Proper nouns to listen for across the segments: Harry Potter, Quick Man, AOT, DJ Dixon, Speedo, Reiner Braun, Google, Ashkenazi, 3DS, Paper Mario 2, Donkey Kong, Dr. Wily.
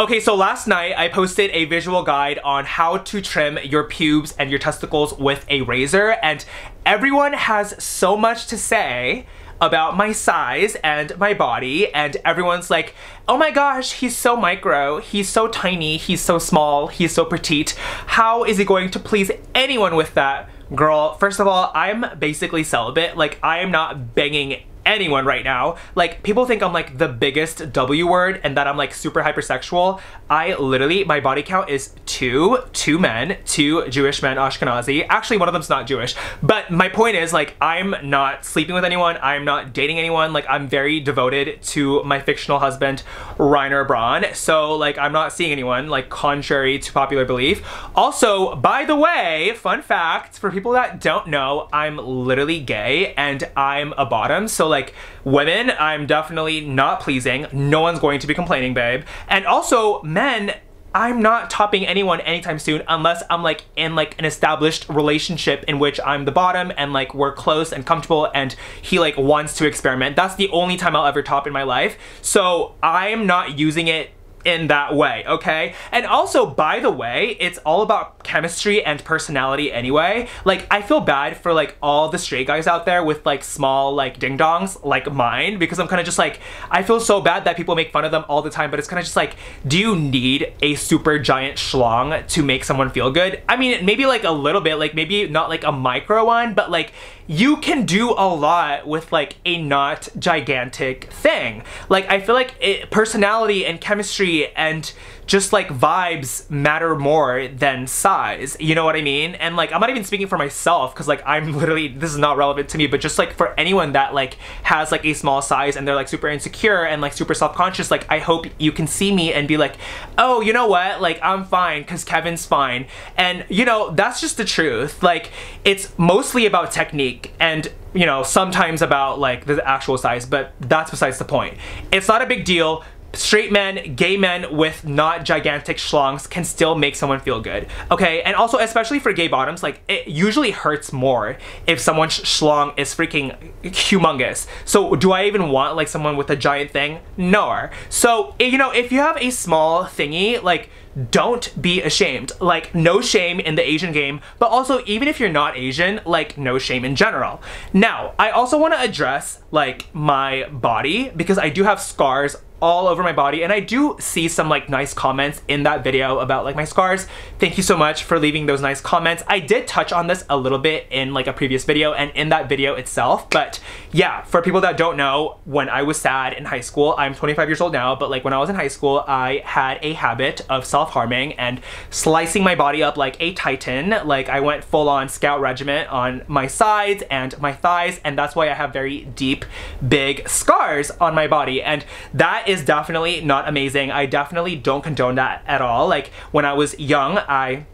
Okay, so last night I posted a visual guide on how to trim your pubes and your testicles with a razor, and everyone has so much to say about my size and my body, and everyone's like, oh my gosh, he's so micro, he's so tiny, he's so small, he's so petite. How is he going to please anyone with that? Girl, first of all, I'm basically celibate. Like, I am not banging anyone right now. Like, people think I'm like the biggest W word and that I'm like super hypersexual. I literally, my body count is two men, two Jewish men, Ashkenazi. Actually, one of them's not Jewish. But my point is, like, I'm not sleeping with anyone. I'm not dating anyone. Like, I'm very devoted to my fictional husband, Reiner Braun. So, like, I'm not seeing anyone, like, contrary to popular belief. Also, by the way, fun fact, for people that don't know, I'm literally gay and I'm a bottom. So, like, women, I'm definitely not pleasing. No one's going to be complaining, babe. And also, men, I'm not topping anyone anytime soon unless I'm like in like an established relationship in which I'm the bottom and like we're close and comfortable and he like wants to experiment. That's the only time I'll ever top in my life. So I'm not using it in that way, okay? And also, by the way, it's all about chemistry and personality anyway. Like, I feel bad for like all the straight guys out there with like small like ding-dongs like mine, because I'm kind of just like, I feel so bad that people make fun of them all the time, but it's kind of just like, do you need a super giant schlong to make someone feel good? I mean, maybe like a little bit, like maybe not like a micro one, but like you can do a lot with like a not gigantic thing. Like, I feel like personality and chemistry and just like vibes matter more than size, you know what I mean? And like, I'm not even speaking for myself, because like I'm literally, this is not relevant to me, but just like for anyone that like has like a small size and they're like super insecure and like super self-conscious, like I hope you can see me and be like, oh, you know what, like I'm fine because Kevin's fine. And you know, that's just the truth. Like, it's mostly about technique and, you know, sometimes about like the actual size, but that's besides the point. It's not a big deal. Straight men, gay men with not gigantic schlongs can still make someone feel good, okay? And also, especially for gay bottoms, like, it usually hurts more if someone's schlong is freaking humongous. So do I even want, like, someone with a giant thing? No. So, you know, if you have a small thingy, like, don't be ashamed. Like, no shame in the Asian game, but also, even if you're not Asian, like, no shame in general. Now, I also want to address, like, my body, because I do have scars all over my body, and I do see some like nice comments in that video about like my scars. Thank you so much for leaving those nice comments. I did touch on this a little bit in like a previous video and in that video itself, but yeah, for people that don't know, when I was sad in high school, I'm 25 years old now, but like when I was in high school, I had a habit of self-harming and slicing my body up like a titan. Like, I went full-on scout regiment on my sides and my thighs, and that's why I have very deep, big scars on my body, and that is definitely not amazing. I definitely don't condone that at all. Like, when I was young, I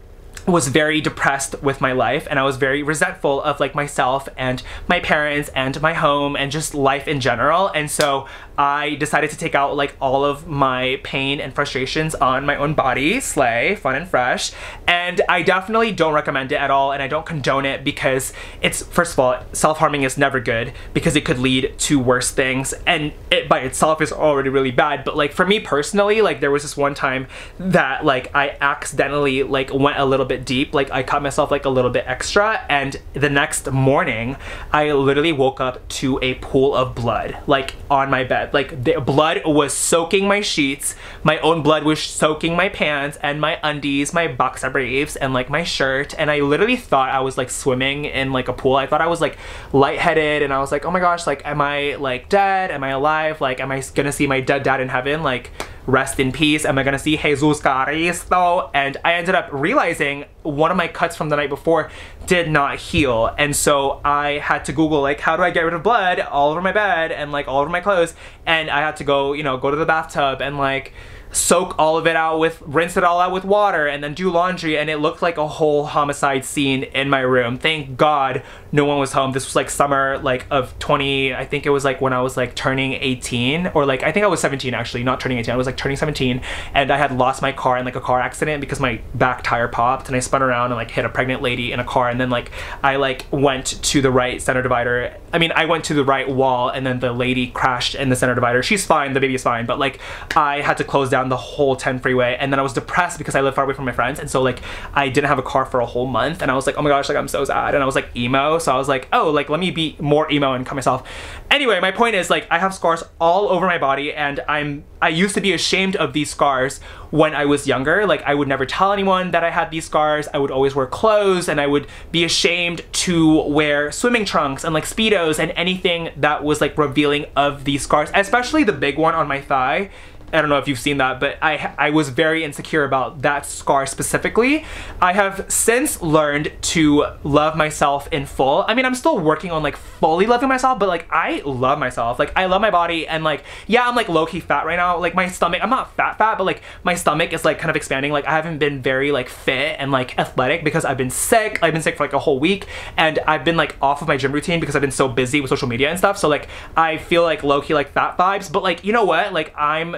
was very depressed with my life, and I was very resentful of like myself and my parents and my home and just life in general. And so I decided to take out like all of my pain and frustrations on my own body. Slay, fun and fresh. And I definitely don't recommend it at all, and I don't condone it, because it's, first of all, self-harming is never good because it could lead to worse things, and it by itself is already really bad. But like, for me personally, like there was this one time that like I accidentally like went a little bit deep, like I cut myself like a little bit extra, and the next morning I literally woke up to a pool of blood like on my bed. Like, the blood was soaking my sheets, my own blood was soaking my pants and my undies, my boxer briefs, and like my shirt, and I literally thought I was like swimming in like a pool. I thought I was like lightheaded, and I was like, oh my gosh, like am I like dead? Am I alive? Like, am I gonna see my dead dad in heaven? Like, rest in peace. Am I gonna see Jesus Cristo? And I ended up realizing one of my cuts from the night before did not heal, and so I had to Google like, how do I get rid of blood all over my bed and like all over my clothes? And I had to go, you know, go to the bathtub and like soak all of it out with, rinse it all out with water, and then do laundry, and it looked like a whole homicide scene in my room. Thank God no one was home. This was like summer like of 20, I think it was like when I was like turning 18, or like I think I was 17 actually, not turning 18, I was like turning 17, and I had lost my car in like a car accident because my back tire popped, and I spun around and like hit a pregnant lady in a car, and then like I like went to the right center divider, I mean I went to the right wall, and then the lady crashed in the center divider. She's fine, the baby's fine, but like I had to close down down the whole 10 freeway, and then I was depressed because I lived far away from my friends, and so like I didn't have a car for a whole month, and I was like, oh my gosh, like I'm so sad, and I was like emo, so I was like, oh, like let me be more emo and cut myself. Anyway, my point is like I have scars all over my body, and I used to be ashamed of these scars when I was younger. Like I would never tell anyone that I had these scars. I would always wear clothes, and I would be ashamed to wear swimming trunks and like Speedos and anything that was like revealing of these scars, especially the big one on my thigh. I don't know if you've seen that, but I was very insecure about that scar specifically. I have since learned to love myself in full. I mean, I'm still working on like fully loving myself, but like I love myself. Like I love my body, and like, yeah, I'm like low-key fat right now. Like my stomach, I'm not fat, but like my stomach is like kind of expanding. Like I haven't been very like fit and like athletic because I've been sick. I've been sick for like a whole week, and I've been like off of my gym routine because I've been so busy with social media and stuff. So like I feel like low-key like fat vibes, but like, you know what? Like I'm,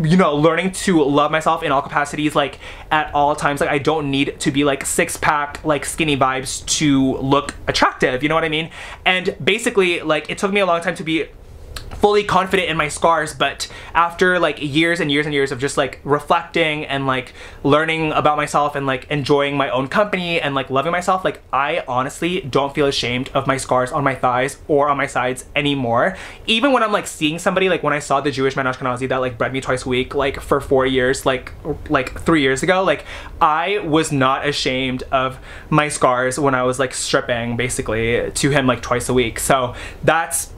you know, learning to love myself in all capacities, like at all times. Like I don't need to be like six-pack, like skinny vibes to look attractive, you know what I mean? And basically like it took me a long time to be fully confident in my scars, but after like years and years and years of just like reflecting and like learning about myself and like enjoying my own company and like loving myself, like I honestly don't feel ashamed of my scars on my thighs or on my sides anymore. Even when I'm like seeing somebody, like when I saw the Jewish man Ashkenazi that like bred me twice a week like for 4 years, like 3 years ago, like I was not ashamed of my scars when I was like stripping basically to him like twice a week. So that's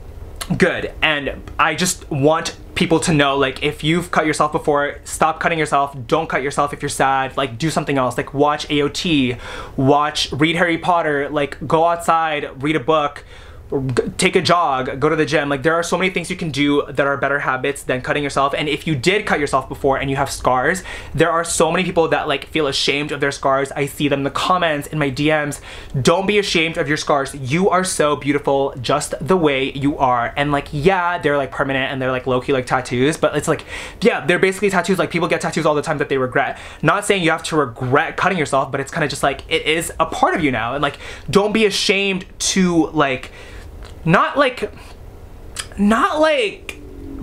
good. And I just want people to know, like, if you've cut yourself before, stop cutting yourself. Don't cut yourself if you're sad. Like, do something else. Like, watch AOT, read Harry Potter, like, go outside, read a book, take a jog, go to the gym. Like, there are so many things you can do that are better habits than cutting yourself. And if you did cut yourself before and you have scars, there are so many people that like feel ashamed of their scars. I see them in the comments, in my DMs. Don't be ashamed of your scars. You are so beautiful just the way you are. And like, yeah, they're like permanent and they're like low-key like tattoos, but it's like, yeah, they're basically tattoos. Like, people get tattoos all the time that they regret. Not saying you have to regret cutting yourself, but it's kind of just like, it is a part of you now. And like, don't be ashamed to like, not like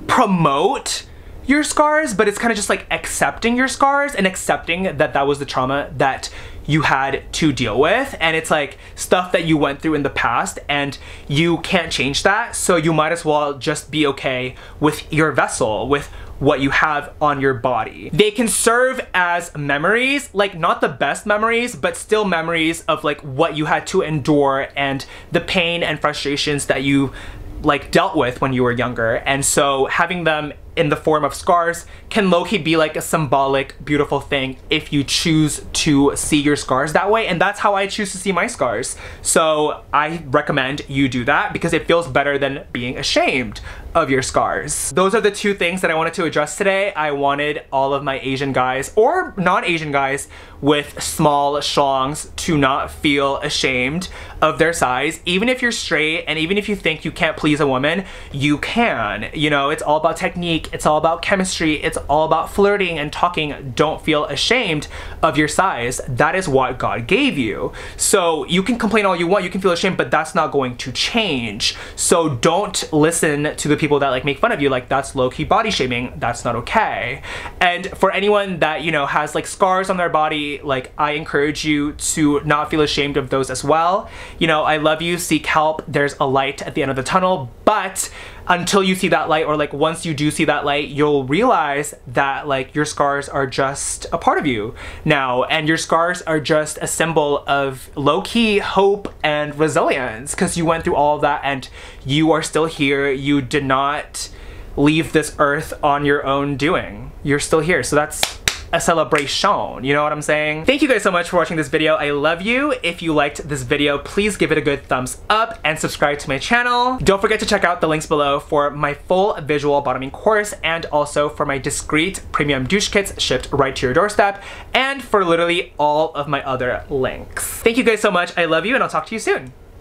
promote your scars, but it's kind of just like accepting your scars and accepting that that was the trauma that you had to deal with, and it's like stuff that you went through in the past and you can't change that, so you might as well just be okay with your vessel, with what you have on your body. They can serve as memories, like not the best memories, but still memories of like what you had to endure and the pain and frustrations that you like dealt with when you were younger. And so having them in the form of scars can low-key be like a symbolic, beautiful thing if you choose to see your scars that way. And that's how I choose to see my scars. So I recommend you do that because it feels better than being ashamed of your scars. Those are the two things that I wanted to address today. I wanted all of my Asian guys or non-Asian guys with small shlongs to not feel ashamed of their size. Even if you're straight and even if you think you can't please a woman, you can. You know, it's all about technique. It's all about chemistry. It's all about flirting and talking. Don't feel ashamed of your size. That is what God gave you. So you can complain all you want. You can feel ashamed, but that's not going to change. So don't listen to the people that like make fun of you. Like, that's low-key body shaming. That's not okay. And for anyone that, you know, has like scars on their body, like I encourage you to not feel ashamed of those as well. You know, I love you. Seek help. There's a light at the end of the tunnel, but until you see that light, or like once you do see that light, you'll realize that like your scars are just a part of you now, and your scars are just a symbol of low-key hope and resilience because you went through all of that and you are still here. You did not leave this earth on your own doing. You're still here. So that's a celebration, you know what I'm saying? Thank you guys so much for watching this video. I love you. If you liked this video, please give it a good thumbs up and subscribe to my channel. Don't forget to check out the links below for my full visual bottoming course and also for my discreet premium douche kits shipped right to your doorstep and for literally all of my other links. Thank you guys so much. I love you, and I'll talk to you soon.